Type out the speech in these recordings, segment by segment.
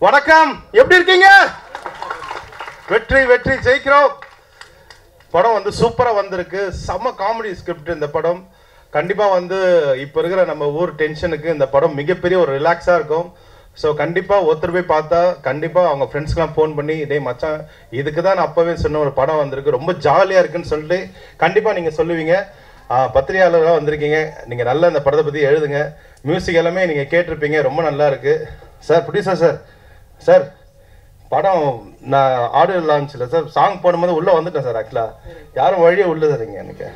Vanakkam, eppadi irkeenga? Vetri vetri jeikirom. படம் வந்து சூப்பரா வந்திருக்கு சம காமெடி ஸ்கிரிப்ட் இந்த படம் கண்டிப்பா வந்து இப்ப இருக்குற நம்ம ஊர் டென்ஷனுக்கு இந்த படம் மிகப்பெரிய ஒரு ரிலாக்ஸா இருக்கும் சோ கண்டிப்பா ஒருத்தர் போய் பார்த்தா கண்டிப்பா அவங்க फ्रेंड्सலாம் ஃபோன் பண்ணி டேய் மச்சான் இதுக்கு தான் நான் அப்பவே சொன்ன ஒரு படம் வந்திருக்கு ரொம்ப ஜாலியா இருக்குன்னு சொல்லிட்டு கண்டிப்பா நீங்க சொல்லுவீங்க பத்திரிகையாளரா வந்திருக்கீங்க நீங்க நல்ல இந்த படத்தை பத்தி எழுதுங்க மியூзик எல்லாமே நீங்க கேட்டிருப்பீங்க ரொம்ப நல்லா இருக்கு sir producer sir sir Padam na audio launch la sir song podumbodhu ulla vandutta sir actually yarum valiye ulla tharringa enakku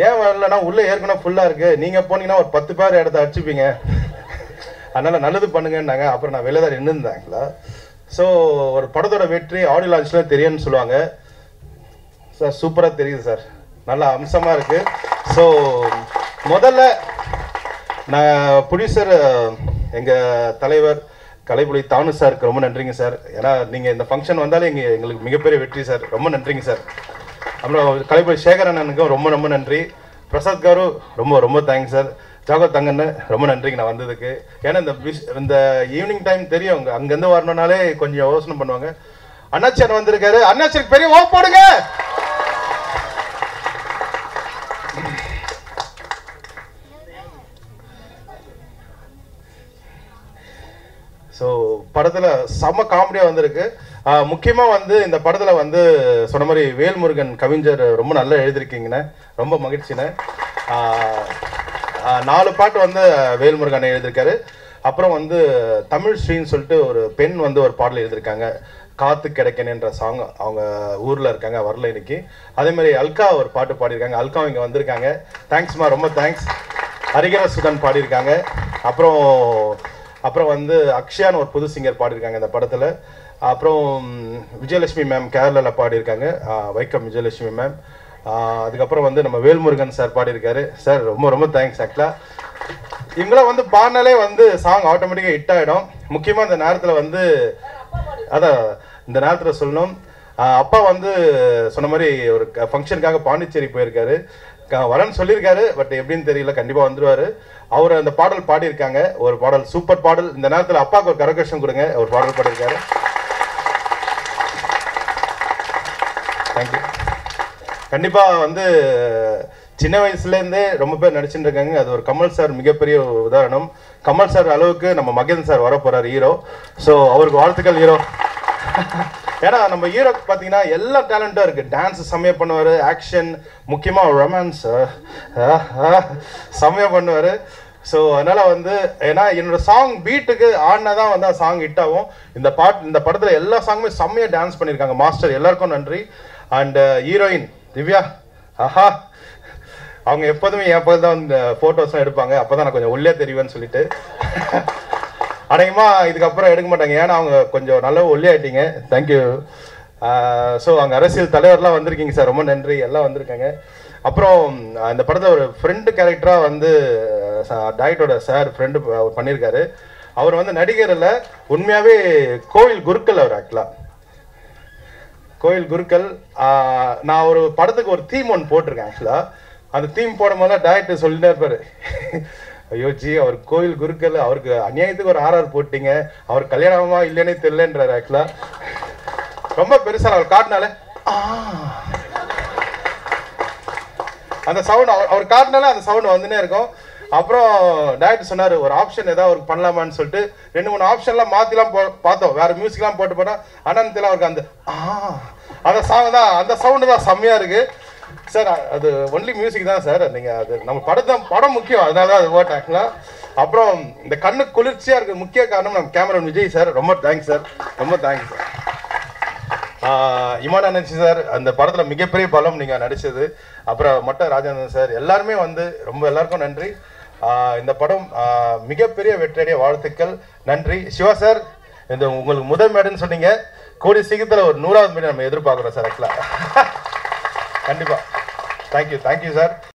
yen varala na ulla yerkana full ah irukku neenga ponina or 10 pair edutha adichupinga adnala nalladhu pannunga nanga appo na velada ninnda actually so or padadoda vetri audio launch la theriyan solvanga sir super ah theriyudhu sir nalla amsama irukku so modalla na producer enga thalaivar Kalaipuli Thanu sir, ரொம்ப நன்றிங்க sir. ஏனா நீங்க இந்த function வந்தாலே எங்களுக்கு மிகப்பெரிய வெற்றி sir. ரொம்ப நன்றிங்க சார். நம்ம Kalaipuli Sekaran அண்ணனுக்கு ரொம்ப ரொம்ப நன்றி. Prasad Garu ரொம்ப ரொம்ப தேங்க்ஸ் சார். ஜாகோ தங்கண்ணே ரொம்ப நன்றிங்க நான் வந்ததுக்கு. ஏனா இந்த ஈவினிங் டைம் தெரியும் அங்க இருந்து வரணும்னாலே கொஞ்சம் யோசனை பண்ணுவாங்க. அண்ணாச்சார் வந்திருக்காரு. அண்ணாச்சாருக்கு பெரிய ஓ போடுங்க. So, Padadala Sama Comedy on the Riker, Mukima on the in the Padala on the Sonamari Vale Murgan, Kavinger, Roman Allah Edriking, Romba Magicina, Nalapat on the Vale Murgan Edricare, Upper on the Tamil Shreen Sulto or Pen on the Padla Edricanga, Kath Karakan and a song on Urla Kanga, Varlaniki, Adamari Alka or Pata Padiranga, Alka on the Kanga, thanks Ma Roma, thanks, Arigana Sudan Padiranga, Upper. அப்புறம் வந்து அக்ஷயான் ஒரு புது singer பாடி இருக்காங்க இந்த படத்துல அப்புறம் Vijayalakshmi ma'am கேரளால பாடி இருக்காங்க வைக்கம் விஜயலட்சுமி மேம் அதுக்கு அப்புறம் வந்து நம்ம வேல்முருகன் சார் பாடி இருக்காரு சார் ரொம்ப ரொம்ப தேங்க்ஸ் அக்லா இவங்கள வந்து பாடனாலே வந்து சாங் ஆட்டோமேட்டிக்கா ஹிட் ஆயிடும் முக்கியமா இந்த நேரத்துல வந்து அத இந்த நேரத்துல சொல்லணும் அப்பா வந்து சொன்ன மாதிரி ஒரு ஃபங்க்ஷனுக்காக பாண்டிச்சேரி போய் இருக்காரு வரன்னு சொல்லிருக்காரு பட் எப்படின்னு தெரியல கண்டிப்பா வந்துருவாரு அவர் அந்த பாடல் பாடி இருக்காங்க ஒரு பாடல் சூப்பர் பாடல் இந்த நேரத்துல அப்பாக்கு ஒரு கரகஷம் கொடுங்க ஒரு பாடல் பாடி இருக்காரு थैंक यू கண்டிப்பா வந்து சின்ன வயசுல இருந்தே ரொம்ப பேர் நடிச்சிட்டு இருக்காங்க அது ஒரு கமல் சார் மிகப்பெரிய உதாரணம் கமல் சார் அளவுக்கு நம்ம மகேந்திரன் சார் வர போறார் ஹீரோ சோ அவருக்கு வாழ்த்துக்கள் ஹீரோ ஏனா நம்ம ஹீரோக்கு பாத்தீங்கன்னா எல்லா டாலண்டா இருக்கு டான்ஸ் சமய பண்ணுவாரு ஆக்ஷன் முக்கியமா ரொமான்ஸ் சமய பண்ணுவாரு சோ அதனால வந்து ஏனா என்னோட சாங் பீட்டுக்கு ஆடுனா தான் வந்து சாங் ஹிட் ஆகும் இந்த பாட் இந்த படத்துல எல்லா சாங்குமே சமய டான்ஸ் பண்ணிருக்காங்க மாஸ்டர் எல்லாருக்கும் நன்றி and ஹீரோயின் திவ்யா ஆஹா அவங்க எப்பவுமே எப்பவும் தான் போட்டோஸ்லாம் எடுப்பாங்க அப்பதான் நான் கொஞ்சம் ஒல்லியா தெரிவேன்னு சொல்லிட்டு அடேமா இதுக்கு அப்புறம் எடுக்க மாட்டாங்க ஏனா அவங்க கொஞ்சம் நல்ல ஒல்லியாயிட்டீங்க थैंक यू சோ அங்க அரசியல் தலைவர்லாம் வந்திருக்கீங்க சார் ரொம்ப நன்றி எல்லாம் வந்திருக்காங்க அப்புறம் அந்த படத்துல ஒரு friend character வந்து டைரக்டரோட சார் friend பண்ணிருக்காரு அவர் வந்து நடிகர் இல்ல உண்மையாவே கோயில் குருக்கள் அவர் ஆக்லா கோயில் குருக்கள் நான் ஒரு படத்துக்கு ஒரு தீம் ஒன்னு போட்டுருக்கேன் ஆக்லா அந்த தீம் போடும்போது டைரக்டர் சொல்லிட்டே இருப்பாரு ஐயோ ஜி அவர் கோயில் குருக்கள் அவருக்கு அநியாயத்துக்கு ஒரு ஆர்ஆர் போட்டீங்க அவர் கல்யாணமா இல்லனே தெரியலன்றார் ஆக்லா ரொம்ப பெருசா அவர் காட்னால அந்த சவுண்ட் அவர் காட்னால அந்த சவுண்ட் வந்துனே இருக்கும் அப்புறம் டைரக்டர் சொன்னாரு ஒரு ஆப்ஷன் ஏதாவது ஒரு பண்ணலாமான்னு சொல்லிட்டு ரெண்டு மூணு ஆப்ஷன்லாம் மாத்திலாம் பார்த்தோம் வேற மியூзикலாம் போட்டு போனா அனந்தல அவருக்கு அந்த அந்த சாங் தான் அந்த சவுண்ட் தான் செமையா இருக்கு Sir, அது only music தான் சார் நீங்க அது நம்ம படம் படம் முக்கியம் அதனால தான் அது ஓட் ஆக்லா அப்புறம் இந்த கண்ணு குளிர்ச்சியா இருக்கு முக்கிய காரணம் நம்ம கேமரா விஜய் சார் ரொம்ப தேங்க்ஸ் சார் ரொம்ப thanks sir Imman Anand sir அந்த படத்துல மிகப்பெரிய பலம் நீங்க நடிச்சது அப்புறம் மட்ட ராஜேந்திரன் சார் எல்லாரும் வந்து ரொம்ப எல்லாருக்கும் நன்றி இந்த படம் மிகப்பெரிய வெற்றியடைய வாழ்த்துக்கள் நன்றி சிவா சார் இந்த உங்களுக்கு முதல் மேடன்னு சொன்னீங்க கோடி சீக்கிரத்துல ஒரு 100வது மேடை நம்ம எதிர்பார்க்கிறோம் சார் ஆக்லா Thank you, sir.